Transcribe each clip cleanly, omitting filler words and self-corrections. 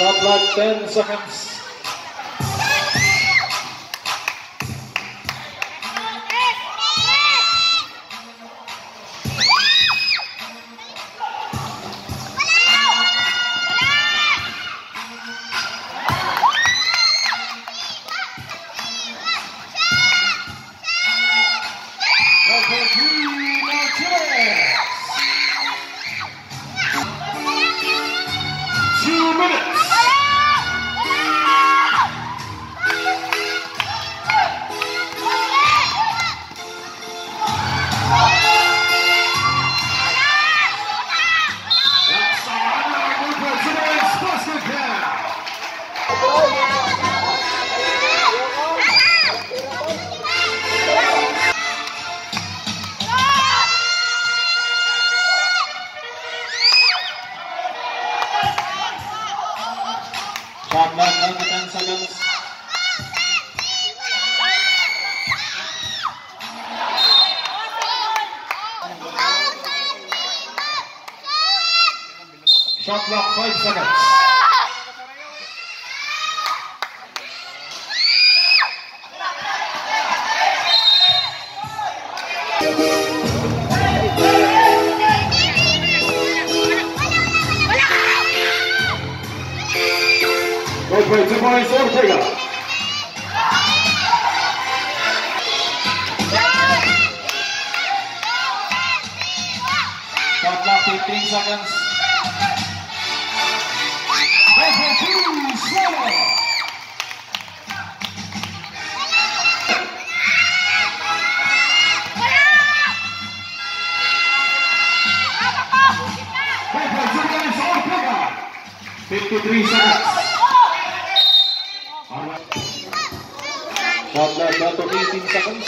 Shot clock 10 seconds. Shot clock 5 seconds. Ortega. Shot clock 15 seconds. Ortega. 53 seconds. Shot clock to 18 seconds.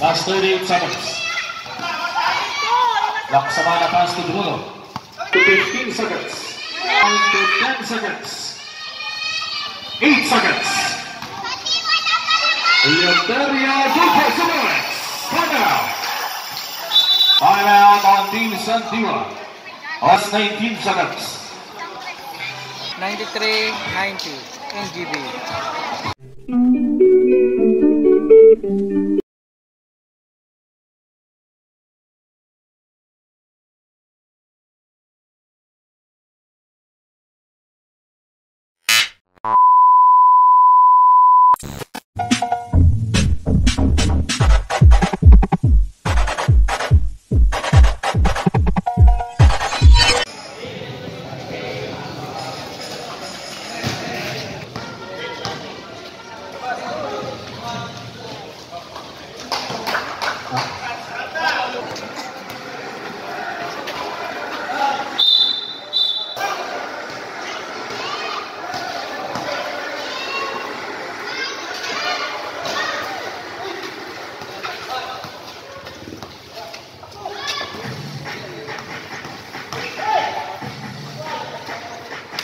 Last 38 seconds. Laksamana pass to Bruno. To 15 seconds. Down to 10 seconds. 8 seconds. Leoteria Duque Jimenez. Timeout. Timeout on Team Santiwa. Last 19 seconds. 93-90, NJB.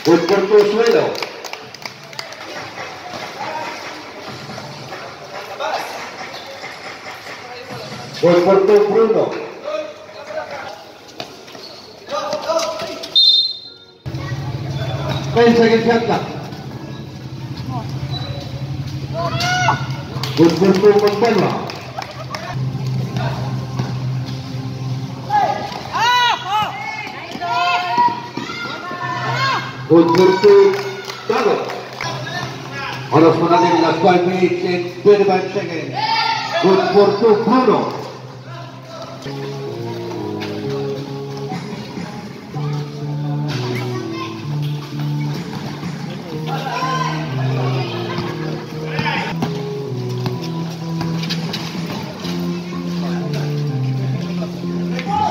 Good for Consuelo. Good for Bruno. Good for Kepler. Good for Montella. Good for two, double. On the last 5 minutes and 25 seconds. Good for two, Bruno.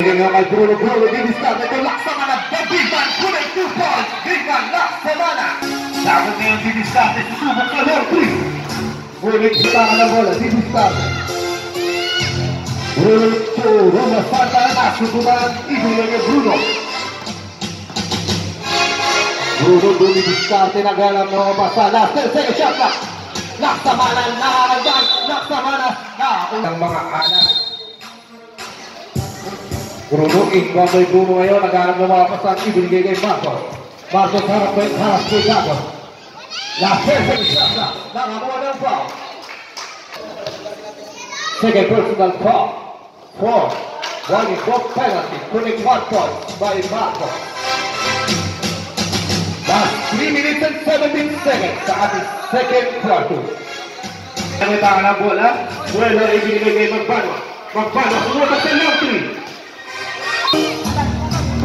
dengan orang Bruno di sana itu laksamana berbincang kulit kupon, dengan laksamana. Jangan yang di sana itu bukan Ortega. Boleh kita ada bola di sana. Bruno, Roma Santa, Nacho Duman, Ibu Bruno dulu diskarte na galang na mabasa. Tercego siya ka. Naksamana na. Ang mga anak. Bruno, ingkong may Bruno ngayon. Nagalang na mabasa. Ibinigay kay Marcos. Marcos harap kay Marcos. Tercego siya ka. Nakabuha ng foul. Take a personal foul. Four, one in four penalty, winning 1 point by Marco. That's 3 minutes and 17 seconds. That is second quarter. Nagtahan na bola, wala ibinigay magpano, sumulat sa lottery.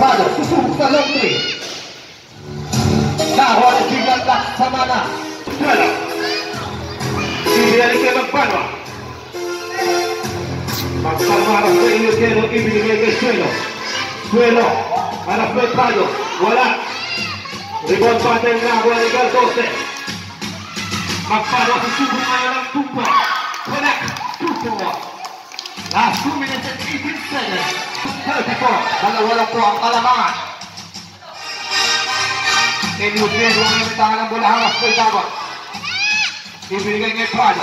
Prado, susubok sa long three. Nakuha na sigal lang sa mana. Prado, idialik kay Magpanwa. Magpalmaras na inyo kero, ibinigay kay Suelo, harap may Prado, wala. Rebound battle na, wala ni Galdose. Magpalmaras na subo ngayon ang tupo. Connect, tupo. Last 2 minutes and 18 seconds. 34, dalawa po ang kalamangan. Inyo kero, ngayon tangan ang bola, harap may dagot. Ibinigay kay Prado.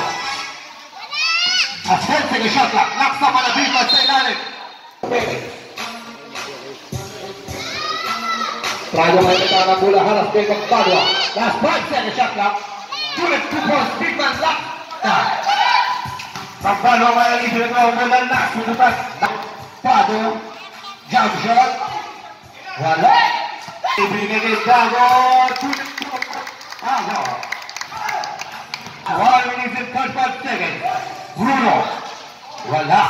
Ascent to the shot clock. Laksamana Bima, stay down it. Rajaman Tana Bula Haras take up Padua. That's 5 seconds shot clock. 2 minutes 2 points. Big man lock. From Padua, Miami to the ground. Milan knocks with the pass. Padua. Jump shot. Voila. He brings it down. 2 minutes 2 points. 1 minute and 35 seconds. Bruno. Voila.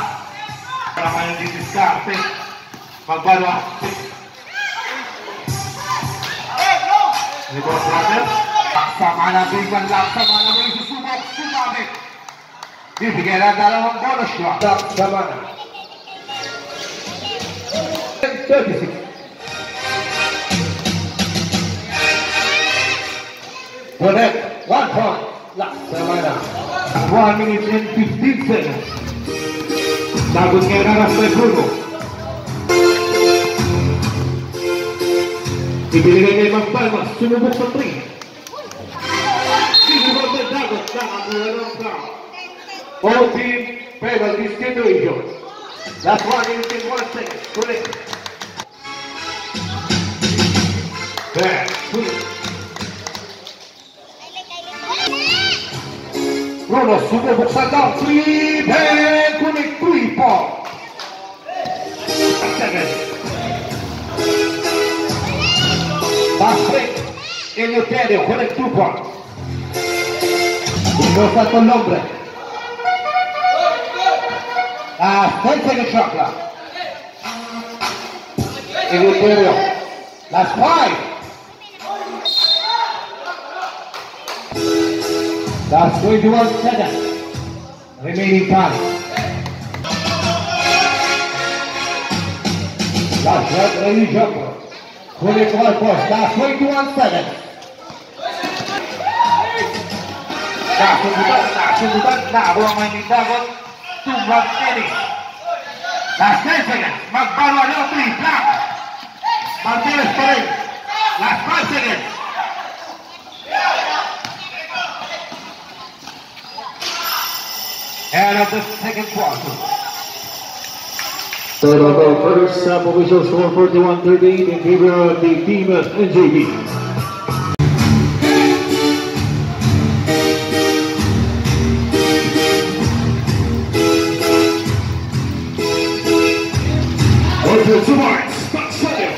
Raman di Scarpe. From Padua. He goes brother. Samana big one lap. Samana brings the super. Tsunami. This is a Dalawan bonus shot. Samana. 36. Connect. 1 point. Lap. Samana. 1 minute and 15 seconds. Nagunera Rafael Bruno. Ibigay ng palmas, sumubok sa 3. Sinubok ng dagot na ang ulang ka. All team penalty situation. That's 1 minute and 1 second. Correct. There. Bruno, sumubok sa down 3. There. Correct. 3 points. 1 second. Back in your daddy, connect 2 points. He goes at the lumbre. 10 seconds shot clock. In your daddy. That's 5. That's 21 seconds. Remaining time. That's right, ladies and gentlemen. 21 points, that's 21 seconds. That's 10 seconds. McBarrow, no 3, black. Martinez Parade. That's 5 seconds. End of the second quarter. Third about first, official score 41-13 in favor of the team of NJB. Open to March, spot seven.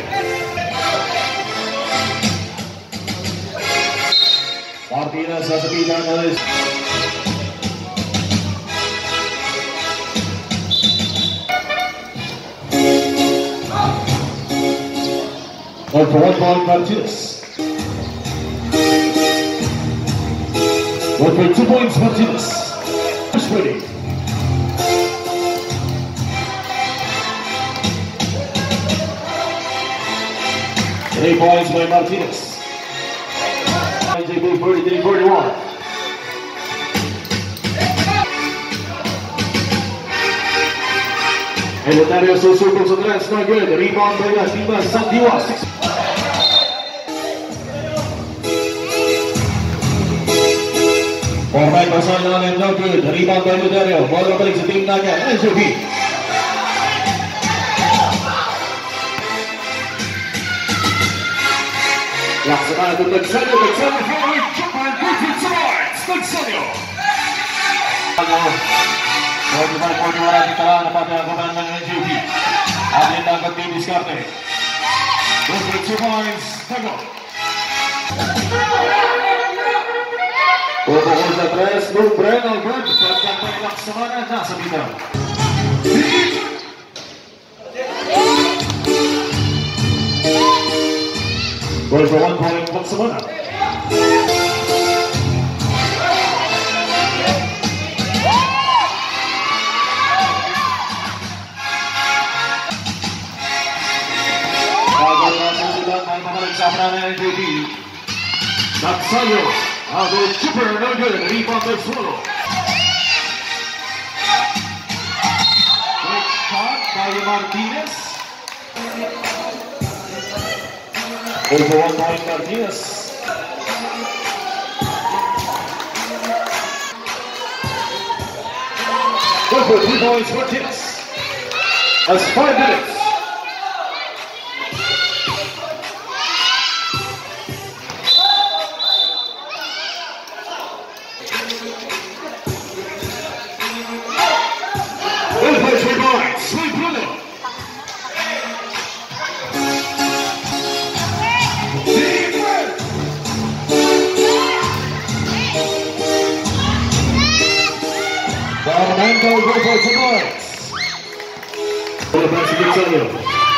Martinez has to be down the list. One for 1 point, Martinez. One for 2 points, Martinez. First ready. Three points by Martinez. NJB 33-41. And the Dario Soso comes on the last, not good. Rebound by Yashima Santiwa. Format personal and no good. Rebound by Ludario. Ball openings to team Naga. NJB. Laksamana to Luxanio. Luxanio from the jump and puts it towards Luxanio. Luxanio di Talana pada komandan NJB. Adin dapat tim Discarte. 22 points. Tago. Overhold atrás no Breno Good para tentar uma semana na subida. Goal for 1 point para semana. Agora na subida vai para a Chaparana NJB. Daxayo. Although super no good, rebound by Bruno. Great shot by Martinez. Over 1 point, Martinez. Over 2 points, Martinez. That's 5 minutes. What about to Gonzalo?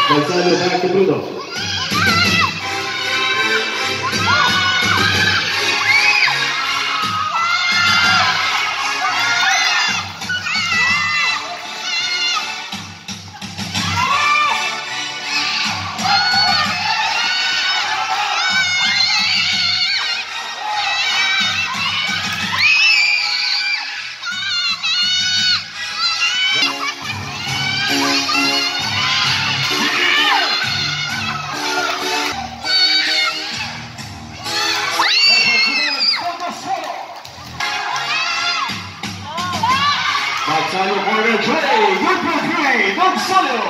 Gonzalo back to Bruno. Gonzalo for the play, good play, Gonzalo!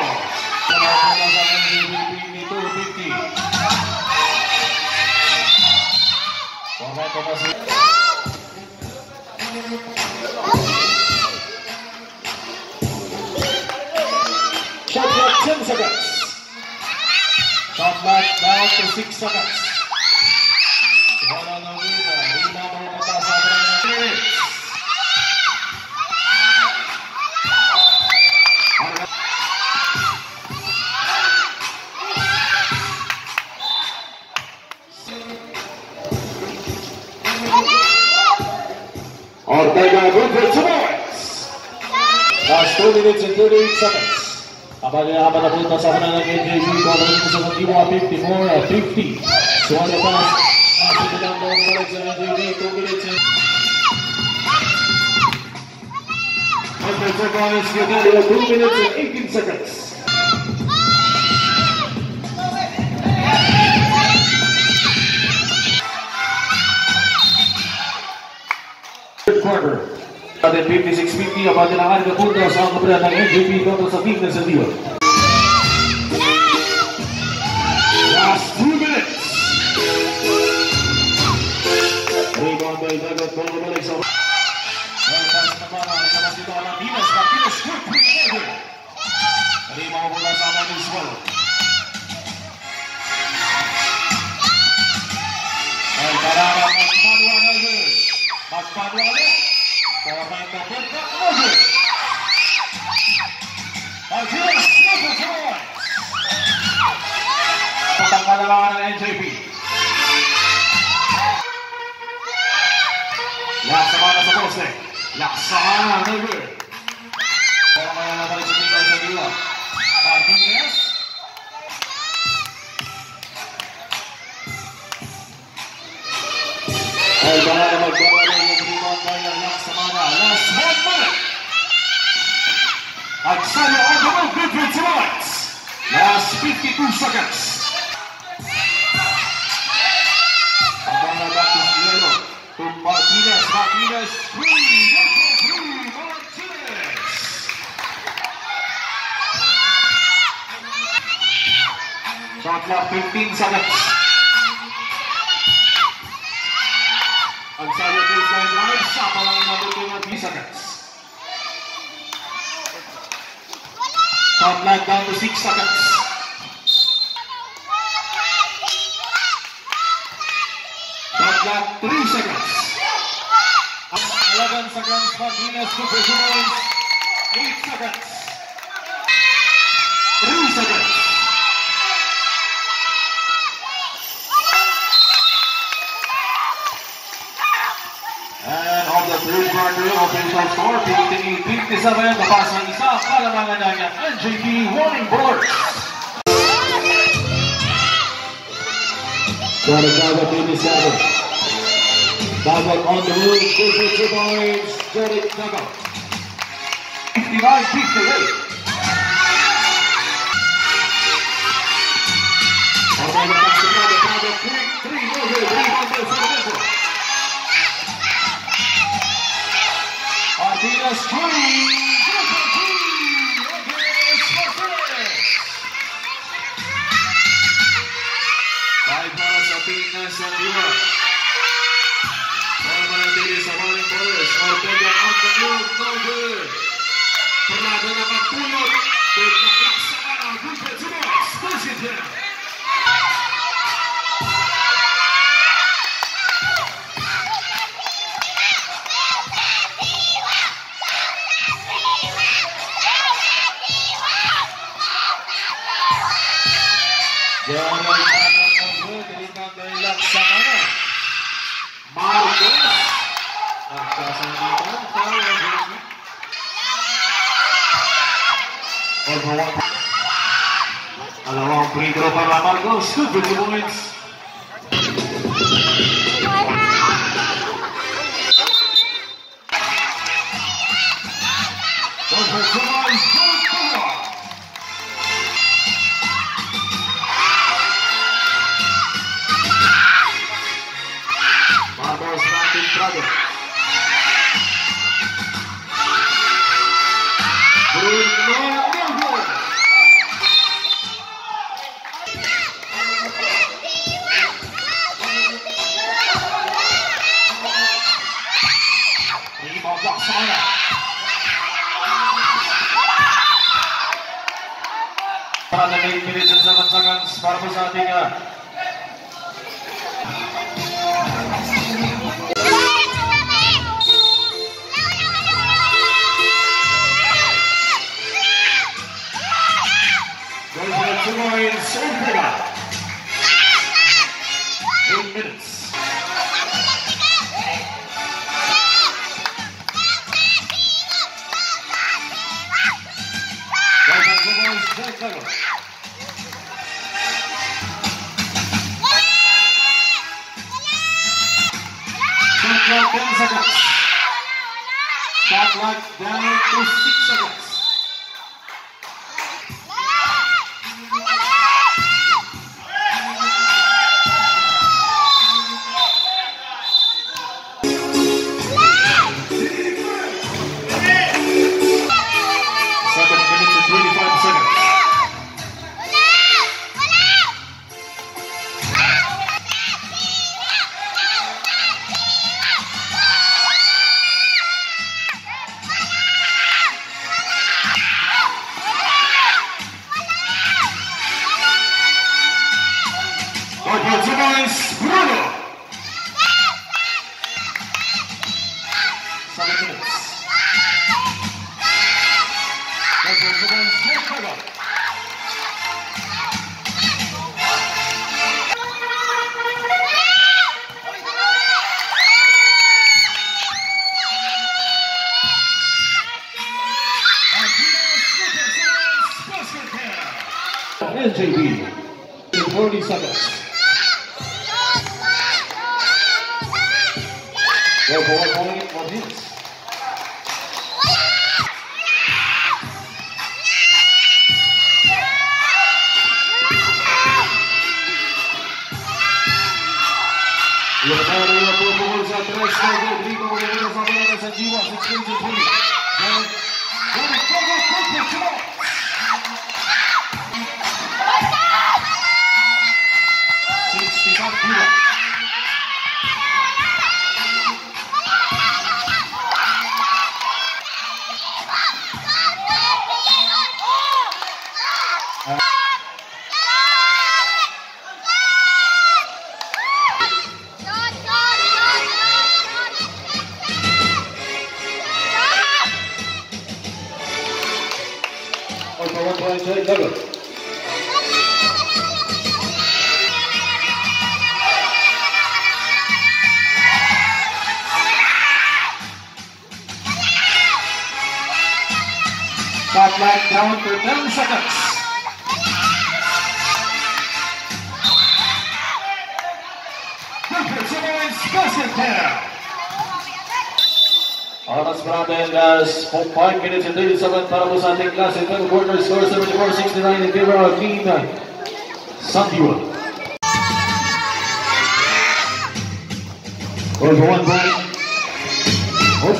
Shot clock 10 seconds. Shot clock down to 6 seconds. Ortega good for 2 minutes. Last 2 minutes and 38 seconds. Abang napunta sa kanan ng NJB. Babalik ko sa Motiwa, 54-50. Suwan na pass. Asin na lang mga balik sa NJB. 2 minutes and... 100 seconds. Gatala 2 minutes and 18 seconds. Quarter. At 56-50, ang patinahan na punta sa ang kapila ng NJB kontra sa fitness and deal. Last 2 minutes. Rebound by Dagat, ball na balik sa... Welcome sa para, nagkakas dito ang Martinez, Martinez, good for the leather. Rebound mula sa Maniswell. Ang karama ng Panwa Leather. Magpanwa Leather. Correct the foot that over. Martinez, good for 4 points. Patang kalawaan ng NJB. Laksahan na sa poste. Laksahan na over. Pero kaya nabalik si Miguel sa gila. Martinez. Ay, bala na magbawa na yung rebound by ng Laksamana. Last 1 minute. Aksana on the road, good for 2 minutes. Last 52 seconds. Abang na back to Cielo. To Martinez, Martinez, 3, 1, 2, 3, Martinez. Shot clock 15 seconds. Ang sayo po sa live sa palang mabuting at 3 seconds. Top line down to 6 seconds. Top line 3 seconds. At 11 seconds, Martinez to Brazilians. 8 seconds. 3 seconds. Third quarter, official score, 58-57, napas ng isa, kalamangan na niya, NJB warning board. Dagat, 57. Dagat on the move, 52 points, Derek Dagat. 59-58. Dagat, Dagat, 3-0, 3-0, 3-0. Martinez, 3, good for 3, Martinez for 3. 5 para sa Pinas at Iwa. Para manatili sa Maling Forest, Ortega on the move, no good. Parado na magpulot, good na laksakan ang good for 2 points, positive. Alawang free throw para Marcos, 2 points. NJB in 40 seconds. Go for 1 point, 1 minute. Down for 10 seconds. Aras Brandon has 5 minutes and 37 parables at the class in third quarter. Score 74-69 in favor of Team Santiago. Goal for 1 point. Goal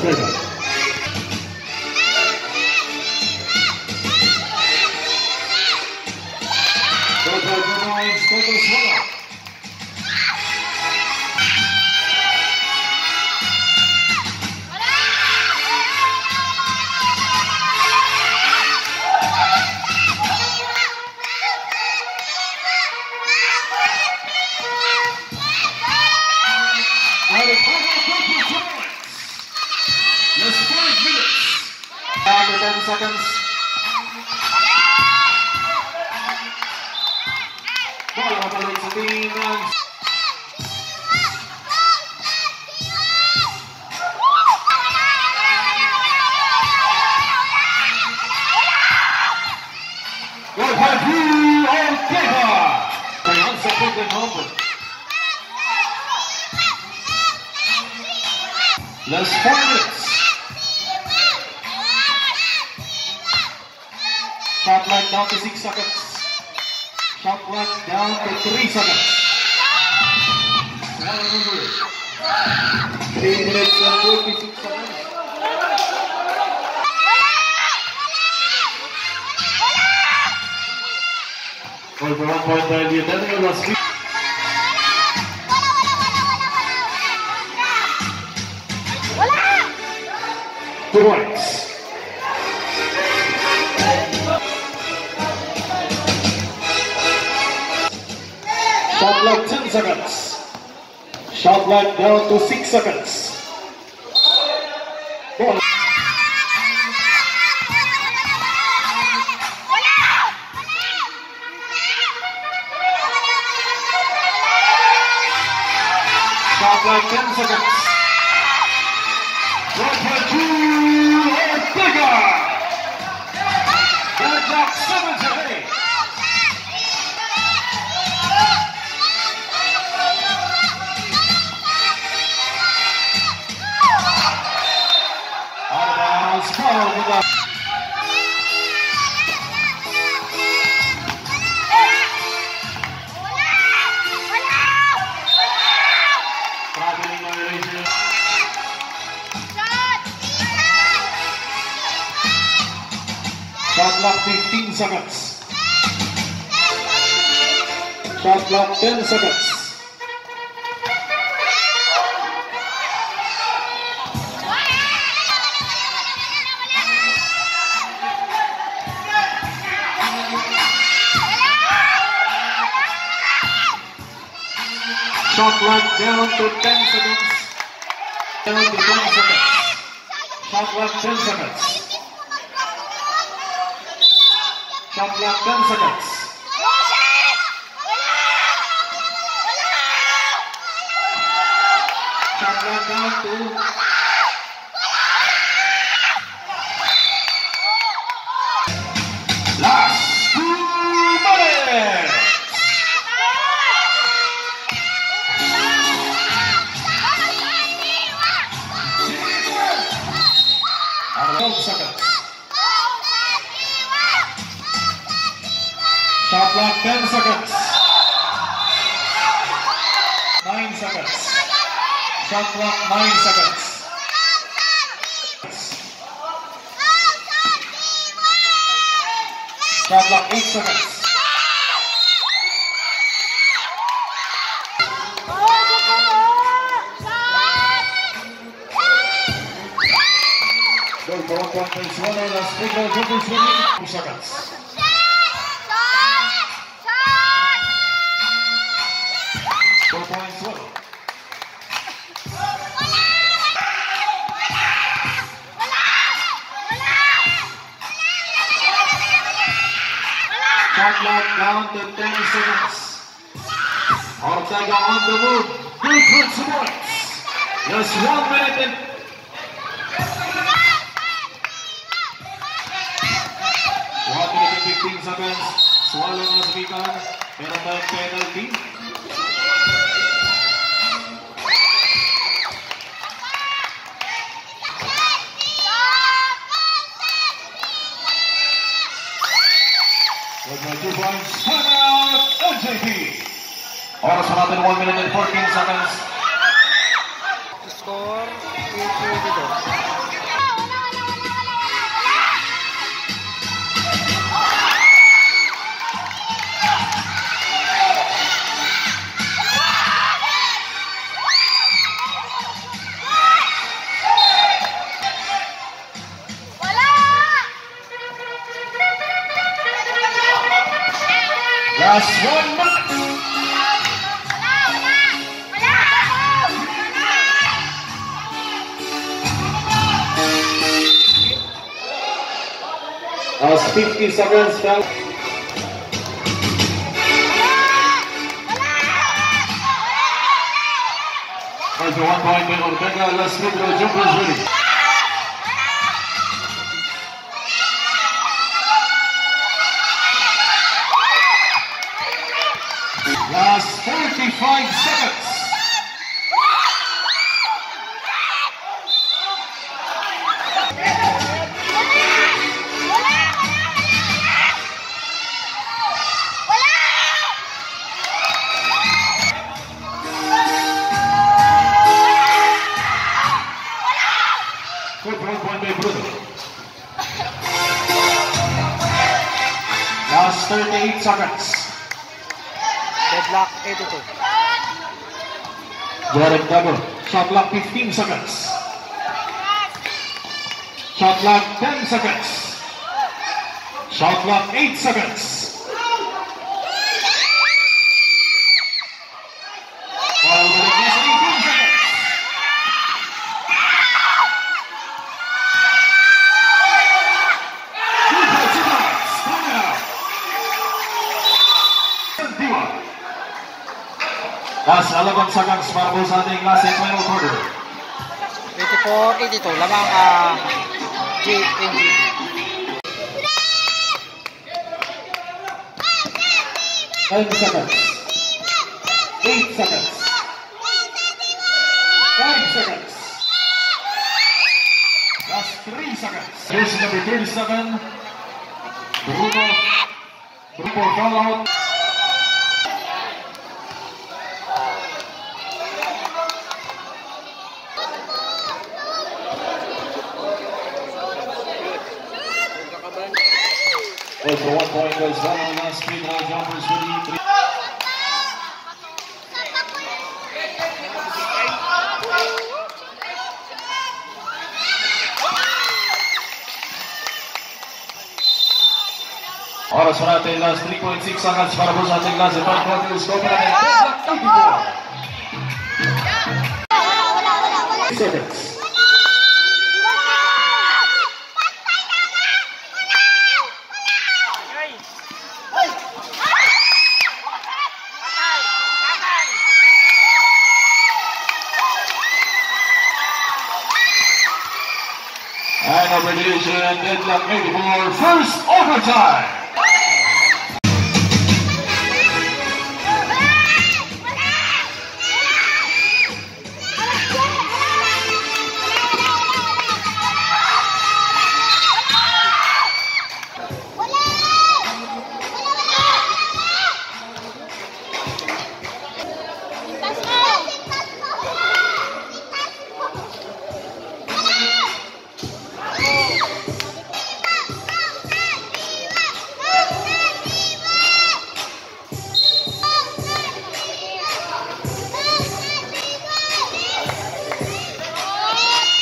Matthew Ortega. Priyanka Brooklyn Homer. Let's shot clock down to 6 seconds. Shot clock down to 3 seconds. Round number 3 minutes and 46 seconds. Over 1.9, the attending was three. Good points. Shot clock 10 seconds. Shot clock down to 6 seconds. Go on. Shot clock 10 seconds. Matthew Ortega. Shot clock 7 seconds. Shot clock 15 seconds. Shot clock 10 seconds. Shot clock down to 10 seconds. Down to 10 seconds. Shot clock 10 seconds. Shot clock 10 seconds. Shot clock down to 2 minutes. Shot clock 10 seconds. 9 seconds. Shot clock 9 seconds. Shot clock 8 seconds. Goal for 1.1 and a free goal for 2 seconds. Shot clock down to 10 seconds. Ortega on the move. Good for sports. Just 1 minute in. One minute and 15 seconds. Swallow was begun. Another penalty. With my 2 points, timeout, NJB. Oras natin 1 minute and 14 seconds. Score, 2-2 dito. Last 1 minute. Last 50 seconds down. There's a 1 point by Ortega. Last minute, the jumper is ready. 38 seconds. Deadlock 82. Boring double. Shot clock 15 seconds. Shot clock 10 seconds. Shot clock 8 seconds. Last 11 seconds para po sa ating last and final quarter. 84-82 lamang JNJB. Seconds 8 seconds 5 seconds. Last 3 seconds. Here's number 37 Bruno Fallout. For 1 point goes down, last 3 ball jumpers for the 3. Oras po natin, last 3.6 seconds para po sa ating last and final quarter score na natin. Wala. 6 seconds. And over the division, deadlock 84, first overtime!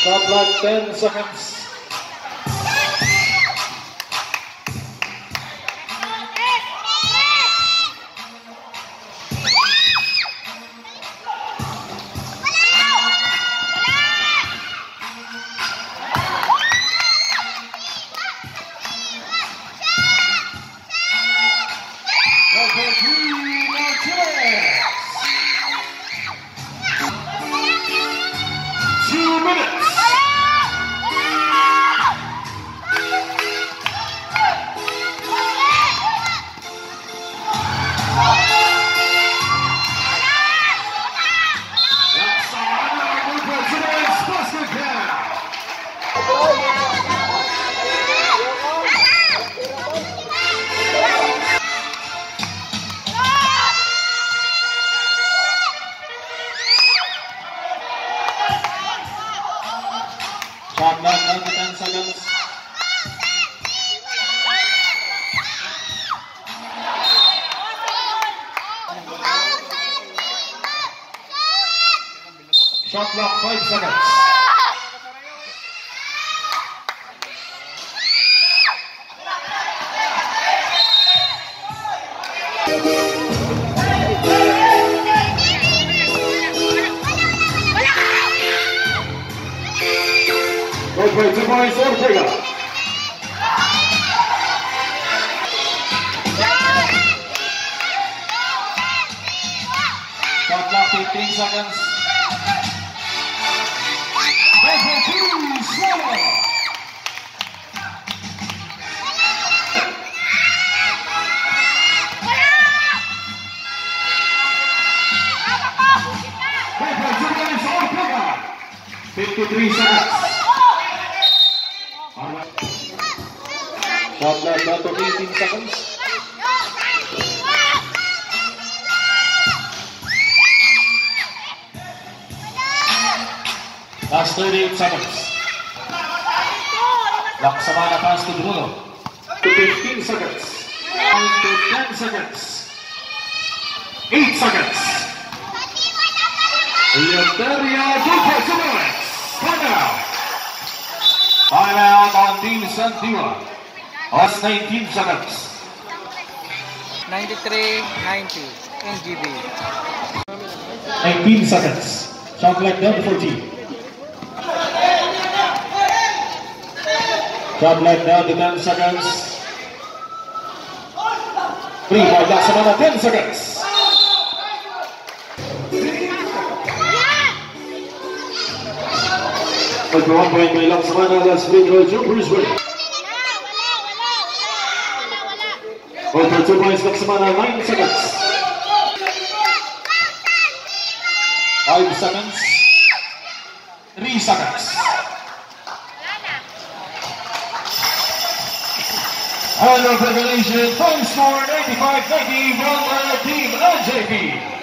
Shot clock 10 seconds. Shot clock down to 10 seconds. Shot clock 5 seconds. Wait, 2 points, Ortega. Shot clock 15 seconds. 5.2, slow. Wait, 2 points, Ortega. 53 seconds. Shot clock down to 18 seconds. Last 38 seconds. Laksamana pass to Bruno. 15 seconds. 5 to 10 seconds. 8 seconds. Leoteria Duque Jimenez. Timeout. Timeout on Team Santiwa. Last 19 seconds. 93-90. NJB. 19 seconds. Shot like down 14. Shot like down to 10 seconds. 3 by Lasamana, 10 seconds. But 1 point by Lasamana, last free throw to Brisbane. Over 2 points, Lasamana, 9 seconds. 5 seconds. 3 seconds. Out of regulation, final score 95-90, run by the team NJB.